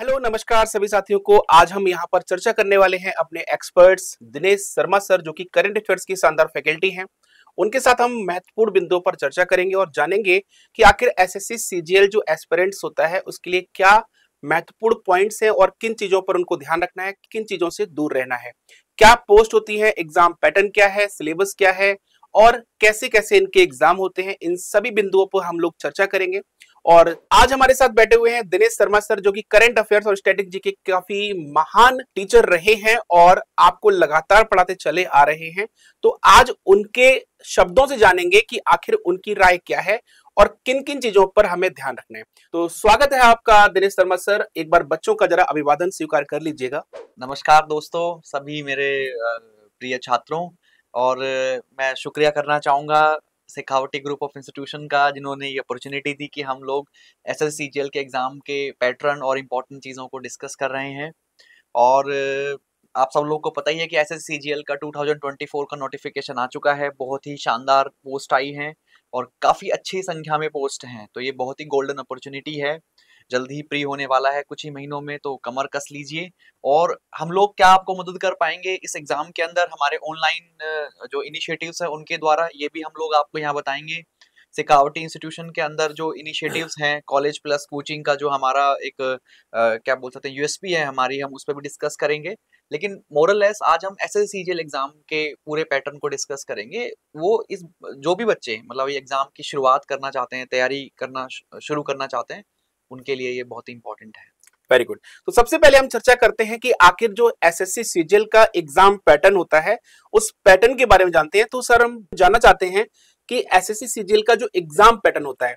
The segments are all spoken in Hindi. हेलो नमस्कार सभी साथियों को। आज हम यहाँ पर चर्चा करने वाले हैं अपने एक्सपर्ट्स दिनेश शर्मा सर, जो कि करंट अफेयर्स की शानदार फैकल्टी हैं। उनके साथ हम महत्वपूर्ण बिंदुओं पर चर्चा करेंगे और जानेंगे कि आखिर एसएससी सीजीएल जो एस्पिरेंट्स होता है उसके लिए क्या महत्वपूर्ण पॉइंट्स हैं और किन चीजों पर उनको ध्यान रखना है, किन चीजों से दूर रहना है, क्या पोस्ट होती है, एग्जाम पैटर्न क्या है, सिलेबस क्या है और कैसे कैसे इनके एग्जाम होते हैं। इन सभी बिंदुओं पर हम लोग चर्चा करेंगे। और आज हमारे साथ बैठे हुए हैं दिनेश शर्मा सर, जो कि करंट अफेयर्स और स्ट्रेटेजी के काफी महान टीचर रहे हैं और आपको लगातार पढ़ाते चले आ रहे हैं। तो आज उनके शब्दों से जानेंगे कि आखिर उनकी राय क्या है और किन किन चीजों पर हमें ध्यान रखना है। तो स्वागत है आपका दिनेश शर्मा सर। एक बार बच्चों का जरा अभिवादन स्वीकार कर लीजिएगा। नमस्कार दोस्तों, सभी मेरे प्रिय छात्रों, और मैं शुक्रिया करना चाहूंगा सेखावाटी ग्रुप ऑफ इंस्टीट्यूशन का, जिन्होंने ये अपॉर्चुनिटी दी कि हम लोग एसएससी सीजीएल के एग्ज़ाम के पैटर्न और इम्पॉर्टेंट चीज़ों को डिस्कस कर रहे हैं। और आप सब लोगों को पता ही है कि एसएससी सीजीएल का 2024 का नोटिफिकेशन आ चुका है। बहुत ही शानदार पोस्ट आई हैं और काफ़ी अच्छी संख्या में पोस्ट हैं, तो ये बहुत ही गोल्डन अपॉर्चुनिटी है। जल्द ही प्री होने वाला है कुछ ही महीनों में, तो कमर कस लीजिए। और हम लोग क्या आपको मदद कर पाएंगे इस एग्जाम के अंदर, हमारे ऑनलाइन जो इनिशिएटिव्स हैं उनके द्वारा, ये भी हम लोग आपको यहाँ बताएंगे। सेखावाटी इंस्टीट्यूशन के अंदर जो इनिशिएटिव्स हैं कॉलेज प्लस कोचिंग का, जो हमारा एक क्या बोल सकते हैं यूएसपी है हमारी, हम उस पर भी डिस्कस करेंगे। लेकिन मोरल लेस आज हम एसएससी सीजीएल एग्जाम के पूरे पैटर्न को डिस्कस करेंगे। वो इस जो भी बच्चे मतलब ये एग्जाम की शुरुआत करना चाहते हैं, तैयारी करना शुरू करना चाहते हैं, उनके लिए ये बहुत इंपॉर्टेंट है। Very good. तो सबसे पहले हम चर्चा करते हैं कि आखिर जो एसएससी सीजीएल का एग्जाम पैटर्न होता है उस पैटर्न के बारे में जानते हैं। तो सर, हम जानना चाहते हैं कि एसएससी सीजीएल का जो एग्जाम पैटर्न होता है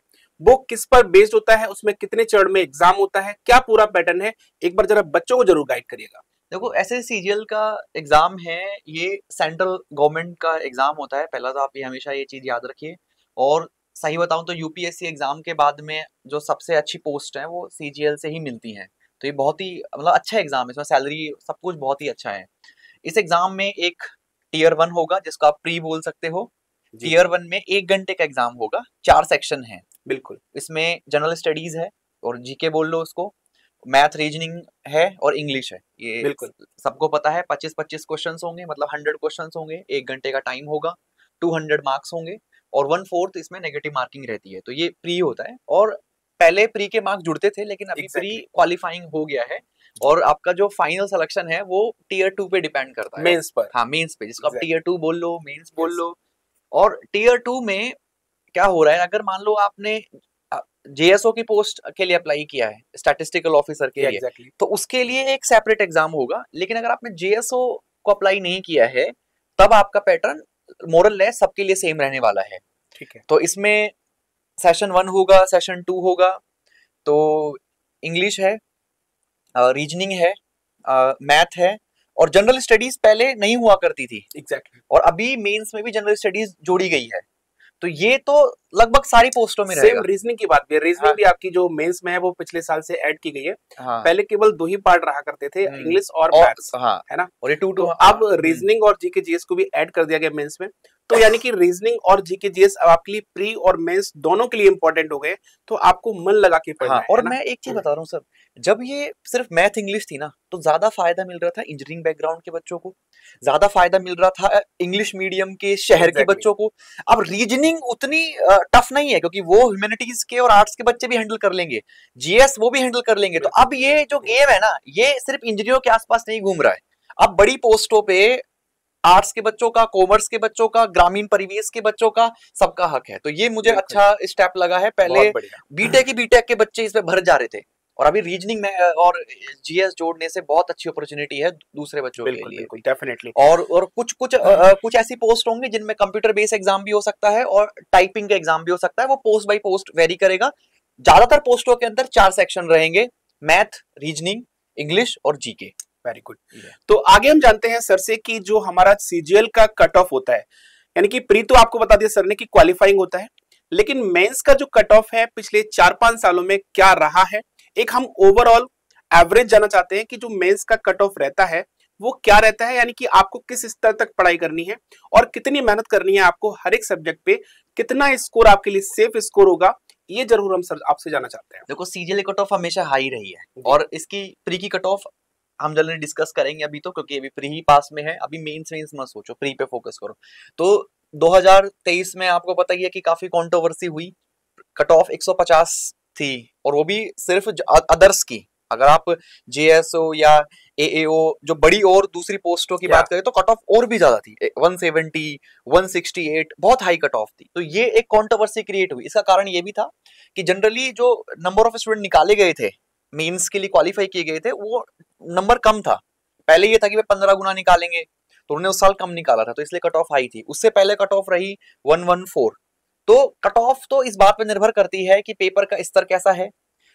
वो किस पर बेस्ड होता है, उसमें कितने चरण में एग्जाम होता है, क्या पूरा पैटर्न है, एक बार जरा बच्चों को जरूर गाइड करिएगा। देखो, एसएससी सीजीएल का एग्जाम है ये सेंट्रल गवर्नमेंट का एग्जाम होता है, पहला तो आप ये हमेशा ये चीज याद रखिए। और सही बताऊं तो यूपीएससी एग्जाम के बाद में जो सबसे अच्छी पोस्ट है वो सीजीएल से ही मिलती है, तो ये बहुत ही मतलब अच्छा एग्जाम है। इसमें सैलरी सब कुछ बहुत ही अच्छा है। इस एग्जाम में एक टियर 1 होगा, जिसको आप प्री बोल सकते हो। टियर 1 में 1 घंटे का एग्जाम होगा, 4 सेक्शन है। बिल्कुल, इसमें जनरल स्टडीज है और जीके बोल लो उसको, मैथ रीजनिंग है और इंग्लिश है। ये बिल्कुल सबको पता है। 25-25 क्वेश्चन होंगे, मतलब 100 क्वेश्चन होंगे। 1 घंटे का टाइम होगा, 200 मार्क्स होंगे और 1/4 इसमें नेगेटिव मार्किंग रहती है। तो ये प्री होता है और पहले प्री के मार्क्स जुड़ते थे, लेकिन अभी प्री क्वालिफाइंग हो गया है और आपका जो फाइनल सिलेक्शन है वो टियर 2 पे डिपेंड करता है, मेंस पर। हाँ, मेंस पे, जिसको आप टियर 2 बोल लो, मेंस बोल लो। और टियर 2 में क्या हो रहा है, अगर मान लो आपने जेएसओ की पोस्ट के लिए अप्लाई किया है, स्टैटिस्टिकल ऑफिसर के लिए, तो उसके लिए एक सेपरेट एग्जाम होगा। लेकिन अगर आपने जेएसओ को अप्लाई नहीं किया है, तब आपका पैटर्न मोरल लेस सबके लिए सेम रहने वाला है। ठीक है, तो इसमें सेशन 1 होगा, सेशन 2 होगा। तो इंग्लिश है, रीजनिंग है, मैथ है और जनरल स्टडीज पहले नहीं हुआ करती थी। एग्जैक्टली। और अभी मेंस में भी जनरल स्टडीज जोड़ी गई है, तो ये तो लगभग सारी पोस्टों में रहेगा। रीजनिंग की बात भी है, रीजनिंग हाँ। भी आपकी जो मेंस में है वो पिछले साल से ऐड की गई है। हाँ। पहले केवल 2 ही पार्ट रहा करते थे, इंग्लिश और मैथ्स, है ना। और ये 2-2 अब रीजनिंग और जीके जीएस को भी ऐड कर दिया गया मेंस में। तो यानी कि रीजनिंग और जीके जीएस अब आपके लिए प्री और मेंस दोनों के लिए इंपॉर्टेंट हो गए, तो आपको मन लगा के पढ़ना है। और मैं एक चीज बता रहा हूँ सर, जब ये सिर्फ मैथ इंग्लिश थी ना, तो ज्यादा फायदा मिल रहा था इंजीनियरिंग बैकग्राउंड के बच्चों को, ज्यादा फायदा मिल रहा था इंग्लिश मीडियम के शहर के बच्चों को। अब रीजनिंग उतनी टफ नहीं है, क्योंकि वो ह्यूमैनिटीज के और आर्ट्स के बच्चे भी हैंडल कर लेंगे, जीएस वो भी हैंडल कर लेंगे। तो अब ये जो गेम है ना, ये सिर्फ इंजीनियरों के आसपास नहीं घूम रहा है। अब बड़ी पोस्टों पे आर्ट्स के बच्चों का, कॉमर्स के बच्चों का, ग्रामीण परिवेश के बच्चों का सबका हक है। तो ये मुझे अच्छा स्टेप लगा है। पहले बीटेक के बच्चे इसमें भर जा रहे थे और अभी रीजनिंग में और जीएस जोड़ने से बहुत अच्छी अपॉर्चुनिटी है दूसरे बच्चों के लिए। डेफिनेटली। और कुछ ऐसी पोस्ट होंगी जिनमें कंप्यूटर बेस्ड एग्जाम भी हो सकता है और टाइपिंग का एग्जाम भी हो सकता है। वो पोस्ट बाय पोस्ट वेरी करेगा। ज्यादातर पोस्टों के अंदर 4 सेक्शन रहेंगे, मैथ, रीजनिंग, इंग्लिश और जीके। Very good. तो आगे हम जानते हैं सर से कि जो हमारा सीजीएल का कट ऑफ होता है, यानी कि प्री तो आपको बता दिया सर ने कि क्वालिफाइंग होता है, लेकिन मेंस का जो कट ऑफ है पिछले 4-5 सालों में क्या रहा है, एक हम ओवरऑल एवरेज जानना चाहते हैं कि जो मेंस का कट ऑफ रहता है वो क्या रहता है, यानी कि आपको किस स्तर तक पढ़ाई करनी है और कितनी मेहनत करनी है, आपको हर एक सब्जेक्ट पे कितना स्कोर आपके लिए सेफ स्कोर होगा, ये जरूर हम सर आपसे जानना चाहते हैं। देखो सीजीएल कट ऑफ हमेशा हाई रही है और इसकी प्री की कट ऑफ हम जल्दी डिस्कस करेंगे अभी तो, क्योंकि अभी प्री ही पास में है, अभी मेंस वेंस मत सोचो, प्री पे फोकस करो। तो 2023 में आपको पता ही है कि काफी कंट्रोवर्सी हुई, कट ऑफ 150 थी और वो भी सिर्फ अदर्स की। अगर आप जेएसओ या एएओ जो बड़ी और दूसरी पोस्टों की बात करें तो कट ऑफ और भी ज्यादा थी, 170 168 बहुत हाई कट ऑफ थी। तो ये एक कंट्रोवर्सी क्रिएट हुई। इसका कारण ये भी था कि जनरली जो नंबर ऑफ स्टूडेंट निकाले गए थे मेंस के लिए, क्वालिफाई किए गए थे, वो नंबर कम था। पहले ये था कि वे 15 गुना निकालेंगे, तो उन्होंने उस साल कम निकाला था, तो इसलिए कट ऑफ हाई थी। उससे पहले कट ऑफ रही 114। तो कट ऑफ तो इस बात पर निर्भर करती है कि पेपर का स्तर कैसा है,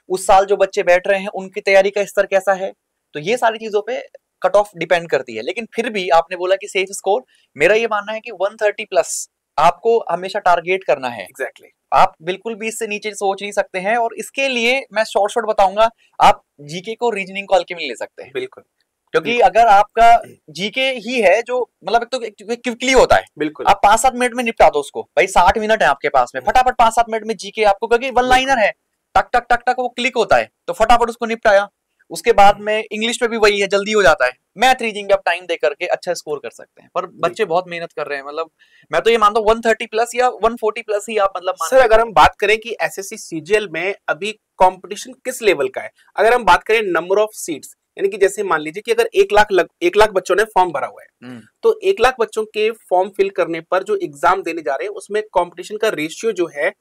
उस साल जो बच्चे बैठ रहे हैं उनकी तैयारी का स्तर कैसा है, तो ये सारी चीजों पे कट ऑफ डिपेंड करती है। लेकिन फिर भी आपने बोला कि सेफ स्कोर, मेरा ये मानना है कि 130 प्लस आपको हमेशा टारगेट करना है। एग्जैक्टली आप बिल्कुल भी इससे नीचे सोच नहीं सकते हैं। और इसके लिए मैं शॉर्ट बताऊंगा, आप जीके को रीजनिंग कॉल के में ले सकते हैं। बिल्कुल, क्योंकि अगर आपका जीके ही है जो मतलब एक तो क्विकली होता है, बिल्कुल आप 5-7 मिनट में निपटा दो उसको। भाई 60 मिनट है आपके पास में, फटाफट 5-7 मिनट में जीके आपको, क्योंकि वन लाइनर है, टक टक टक टक वो क्लिक होता है, तो फटाफट उसको निपटाया। उसके बाद में इंग्लिश में भी वही है, जल्दी हो जाता है। मैथ रीजनिंग में आप टाइम दे करके अच्छा स्कोर कर सकते हैं, पर बच्चे बहुत मेहनत कर रहे हैं। मतलब मैं तो ये मानता हूँ 130 प्लस या 140 प्लस ही आप मतलब सर। अगर हम बात करें कि एसएससी सीजीएल में अभी कंपटीशन किस लेवल का है, अगर हम बात करें नंबर ऑफ सीट्स, यानी कि जैसे मान लीजिए कि अगर 1 लाख बच्चों ने फॉर्म भरा हुआ है, तो 1 लाख बच्चों के फॉर्म फिल करने पर जो एग्जाम देने जा रहे हैं उसमें कंपटीशन का रेशियो जो है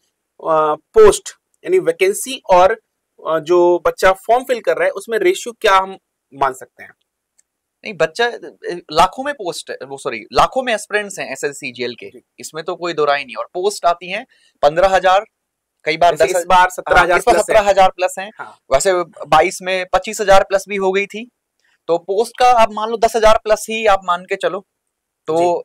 पोस्ट यानी वैकेंसी और जो बच्चा फॉर्म फिल कर रहा है उसमें रेशियो क्या हम मान सकते हैं? नहीं, बच्चा लाखों में पोस्ट है, वो सॉरी लाखों में एस्पिरेंट्स हैं एसएससी सीजीएल के, इसमें तो कोई दो राय नहीं। और पोस्ट आती हैं 15,000, कई बार 10,000, 17,000 प्लस हैं। हाँ। वैसे 22 में 25,000 प्लस भी हो गई थी, तो पोस्ट का आप मान लो 10,000 प्लस ही आप मान के चलो, तो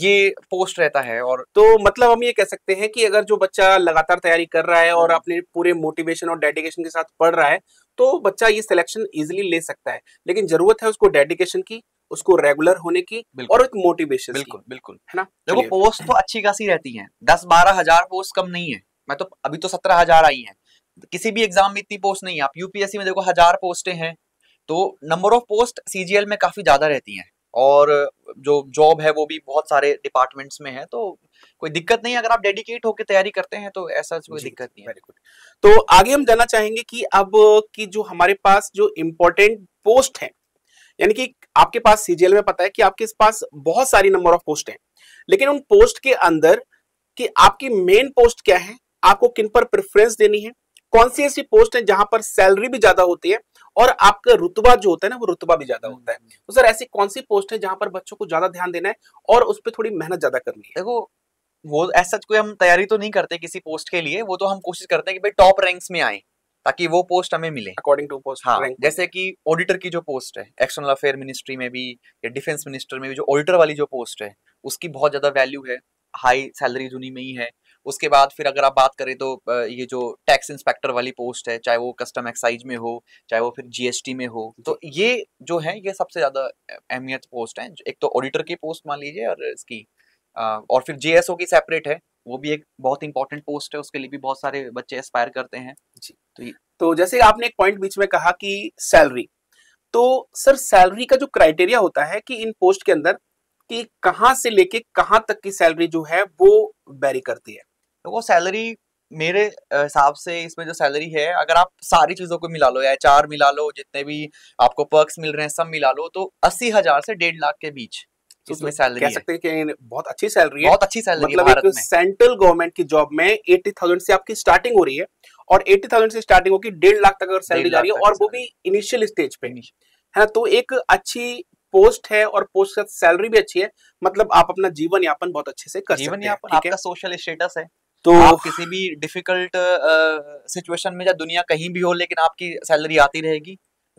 ये पोस्ट रहता है। और तो मतलब हम ये कह सकते हैं कि अगर जो बच्चा लगातार तैयारी कर रहा है और अपने पूरे मोटिवेशन और डेडिकेशन के साथ पढ़ रहा है तो बच्चा ये सिलेक्शन इजीली ले सकता है। लेकिन जरूरत है उसको डेडिकेशन की, उसको रेगुलर होने की और एक मोटिवेशन। बिल्कुल बिल्कुल, है ना। देखो पोस्ट तो अच्छी खासी रहती है, 10-12 हजार पोस्ट कम नहीं है। मैं तो अभी तो 17,000 आई है, किसी भी एग्जाम में इतनी पोस्ट नहीं है। आप यूपीएससी में देखो 1000 पोस्टें हैं, तो नंबर ऑफ पोस्ट सीजीएल में काफी ज्यादा रहती है। और जो जॉब है वो भी बहुत सारे डिपार्टमेंट्स में है, तो कोई दिक्कत नहीं। अगर आप डेडिकेट होकर तैयारी करते हैं तो ऐसा कोई दिक्कत नहीं है। तो आगे हम जानना चाहेंगे कि अब कि जो हमारे पास जो इम्पोर्टेंट पोस्ट है, यानी कि आपके पास सीजीएल में पता है कि आपके पास बहुत सारी नंबर ऑफ पोस्ट है, लेकिन उन पोस्ट के अंदर कि आपकी मेन पोस्ट क्या है, आपको किन पर प्रेफरेंस देनी है, कौन सी ऐसी पोस्ट है जहां पर सैलरी भी ज्यादा होती है और आपका रुतबा जो होता है ना वो रुतबा भी ज्यादा होता है। तो सर ऐसी कौन सी पोस्ट है जहां पर बच्चों को ज्यादा ध्यान देना है और उस पर थोड़ी मेहनत ज्यादा करनी है? देखो वो ऐसा कोई हम तैयारी तो नहीं करते किसी पोस्ट के लिए, वो तो हम कोशिश करते हैं कि भाई टॉप रैंक्स में आए ताकि वो पोस्ट हमें मिले अकॉर्डिंग टू पोस्ट। हाँ, जैसे कि ऑडिटर की जो पोस्ट है एक्सटर्नल अफेयर मिनिस्ट्री में भी या डिफेंस मिनिस्टर में भी, जो ऑडिटर वाली जो पोस्ट है उसकी बहुत ज्यादा वैल्यू है, हाई सैलरीज उन्हीं में ही है। उसके बाद फिर अगर आप बात करें तो ये जो टैक्स इंस्पेक्टर वाली पोस्ट है, चाहे वो कस्टम एक्साइज में हो, चाहे वो फिर जीएसटी में हो, तो ये जो है ये सबसे ज्यादा अहमियत पोस्ट है। एक तो ऑडिटर की पोस्ट मान लीजिए, और इसकी और फिर जेएसओ की सेपरेट है, वो भी एक बहुत इंपॉर्टेंट पोस्ट है, उसके लिए भी बहुत सारे बच्चे एस्पायर करते हैं। जी, तो जैसे आपने एक पॉइंट बीच में कहा कि सैलरी, तो सर सैलरी का जो क्राइटेरिया होता है कि इन पोस्ट के अंदर कि कहां से लेके कहां तक की सैलरी जो है वो वेरी करती है? देखो सैलरी मेरे हिसाब से इसमें जो सैलरी है, अगर आप सारी चीजों को मिला लो, एचआर मिला लो, जितने भी आपको पर्क्स मिल रहे हैं सब मिला लो, तो 80,000 से 1.5 लाख के बीच इसमें सैलरी कह सकते हैं कि बहुत अच्छी सैलरी है। बहुत अच्छी सैलरी, मतलब सेंट्रल गवर्नमेंट की जॉब में 80,000 से आपकी स्टार्टिंग हो रही है और 80,000 से स्टार्टिंग होगी 1.5 लाख तक अगर सैलरी जा रही है, और वो भी इनिशियल स्टेज पे है ना। तो एक अच्छी पोस्ट है और पोस्ट का सैलरी भी अच्छी है, मतलब आप अपना जीवन यापन बहुत अच्छे से कर सकते हैं। आपका सोशल स्टेटस है, तो आप किसी भी डिफिकल्ट सिचुएशन में या दुनिया कहीं भी हो, लेकिन आपकी सैलरी आती रहेगी।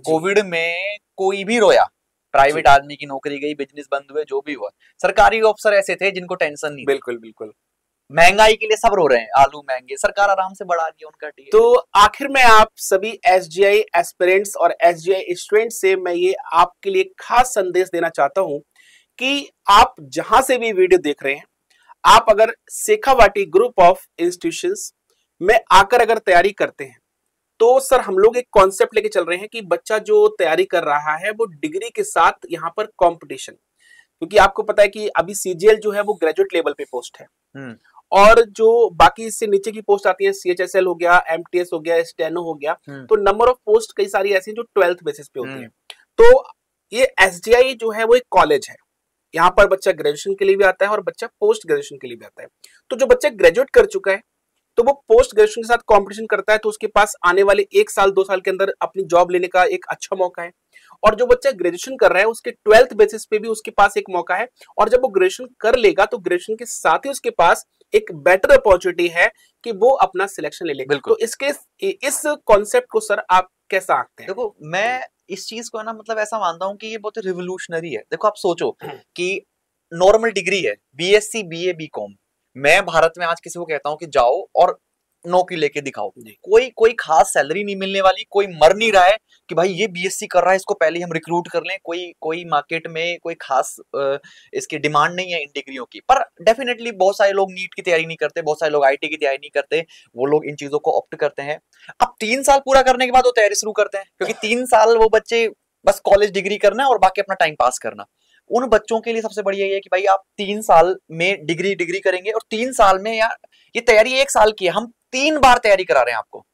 कोविड में कोई भी रोया, प्राइवेट आदमी की नौकरी गई, बिजनेस बंद हुए, जो भी हुआ। सरकारी अफसर ऐसे थे जिनको टेंशन नहीं। बिल्कुल बिल्कुल, महंगाई के लिए सब रो रहे हैं, आलू महंगे, सरकार आराम से बढ़ा रही है उनका टीए। तो आखिर में आप सभी एसजीआई एस्पिरेंट्स और एसजीआई स्टूडेंट्स से मैं ये आपके लिए खास संदेश देना चाहता हूं कि आप जहां से भी वीडियो देख रहे हैं, आप अगर सेखावाटी ग्रुप ऑफ इंस्टीट्यूशन में आकर अगर तैयारी करते हैं तो सर हम लोग एक कॉन्सेप्ट लेके चल रहे हैं कि बच्चा जो तैयारी कर रहा है वो डिग्री के साथ यहाँ पर कंपटीशन, क्योंकि आपको पता है कि अभी सीजीएल जो है वो ग्रेजुएट लेवल पे पोस्ट है और जो बाकी इससे नीचे की पोस्ट आती है सीएचएसएल हो गया, एमटीएस हो गया, स्टेनो हो गया, तो नंबर ऑफ पोस्ट कई सारी ऐसी हैं जो 12th बेसिस पे होती है। तो ये एसडीआई जो है वो एक कॉलेज है, यहाँ पर बच्चा ग्रेजुएशन के लिए भी आता है और बच्चा पोस्ट ग्रेजुएशन के लिए भी आता है। तो जो बच्चा ग्रेजुएट कर चुका है तो वो पोस्ट ग्रेजुएशन के साथ कंपटीशन करता है, तो उसके पास आने वाले 1 साल 2 साल के अंदर अपनी जॉब लेने का एक अच्छा मौका है। और जो बच्चा ग्रेजुएशन कर रहा है उसके 12th बेसिस पे भी उसके पास एक मौका है, और जब वो ग्रेजुएशन कर लेगा तो ग्रेजुएशन के साथ ही उसके पास एक बेटर अपॉर्चुनिटी है कि वो अपना सिलेक्शन ले लेगा। तो इसके इस कॉन्सेप्ट को सर आप कैसा आंकते हैं? देखो मैं इस चीज को ना मतलब ऐसा मानता हूँ कि ये बहुत रिवोल्यूशनरी है। देखो आप सोचो कि नॉर्मल डिग्री है बीएससी, बीए, बीकॉम, मैं भारत में आज किसी को कहता हूँ कि जाओ और नौकरी लेके दिखाओ, कोई खास सैलरी नहीं मिलने वाली, कोई मर नहीं रहा है कि भाई ये बीएससी कर रहा है इसको पहले हम रिक्रूट कर लें, कोई मार्केट में कोई खास इसकी डिमांड नहीं है इन डिग्रियों की। पर डेफिनेटली बहुत सारे लोग नीट की तैयारी नहीं करते, बहुत सारे लोग आईटी की तैयारी नहीं करते, वो लोग इन चीजों को ऑप्ट करते हैं। अब 3 साल पूरा करने के बाद वो तैयारी शुरू करते हैं, क्योंकि 3 साल वो बच्चे बस कॉलेज डिग्री करना और बाकी अपना टाइम पास करना। उन बच्चों के लिए सबसे बढ़िया ये है कि भाई आप 3 साल में डिग्री करेंगे और 3 साल में, यार ये तैयारी 1 साल की है, हम 3 बार तैयारी करा रहे हैं आपको।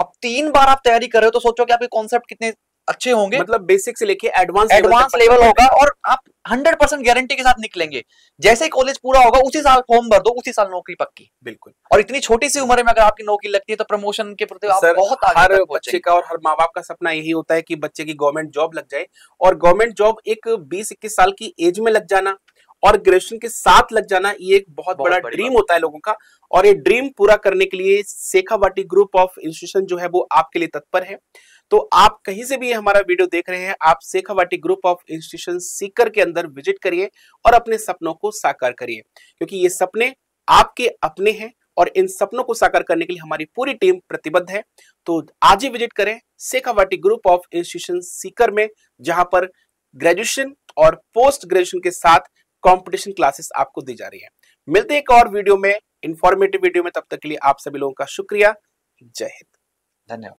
अब 3 बार आप तैयारी कर रहे हो तो सोचो कि आपके कॉन्सेप्ट कितने अच्छे होंगे, मतलब बेसिक से लेके एडवांस लेवल होगा और आप 100% गारंटी के साथ निकलेंगे। जैसे ही कॉलेज पूरा होगा उसी साल फॉर्म भर दो, उसी साल नौकरी पक्की। बिल्कुल। और इतनी छोटी सी उम्र में अगर आपकी नौकरी लगती है तो प्रमोशन के प्रति आप बहुत आगे हर बच्चे का और हर माँ बाप का सपना यही होता है कि बच्चे की गवर्नमेंट जॉब लग जाए, और गवर्नमेंट जॉब एक 20-21 साल की एज में लग जाना और ग्रेजुएशन के साथ लग जाना ये एक बहुत बड़ा ड्रीम होता है लोगों का। और ये ड्रीम पूरा करने के लिए सेखावाटी ग्रुप ऑफ इंस्टीट्यूशन जो है वो आपके लिए तत्पर है। तो आप कहीं से भी हमारा वीडियो देख रहे हैं, आप Shekhawati group of institution Sikar के अंदर विजिट करिए और अपने सपनों को साकार करिए, क्योंकि ये सपने आपके अपने हैं और इन सपनों को साकार करने के लिए हमारी पूरी टीम प्रतिबद्ध है। तो आज ही विजिट करें Shekhawati group of institution Sikar में, जहां पर ग्रेजुएशन और पोस्ट ग्रेजुएशन के साथ कंपटीशन क्लासेस आपको दी जा रही है। मिलते हैं एक और वीडियो में, इंफॉर्मेटिव वीडियो में, तब तक के लिए आप सभी लोगों का शुक्रिया। जय हिंद, धन्यवाद।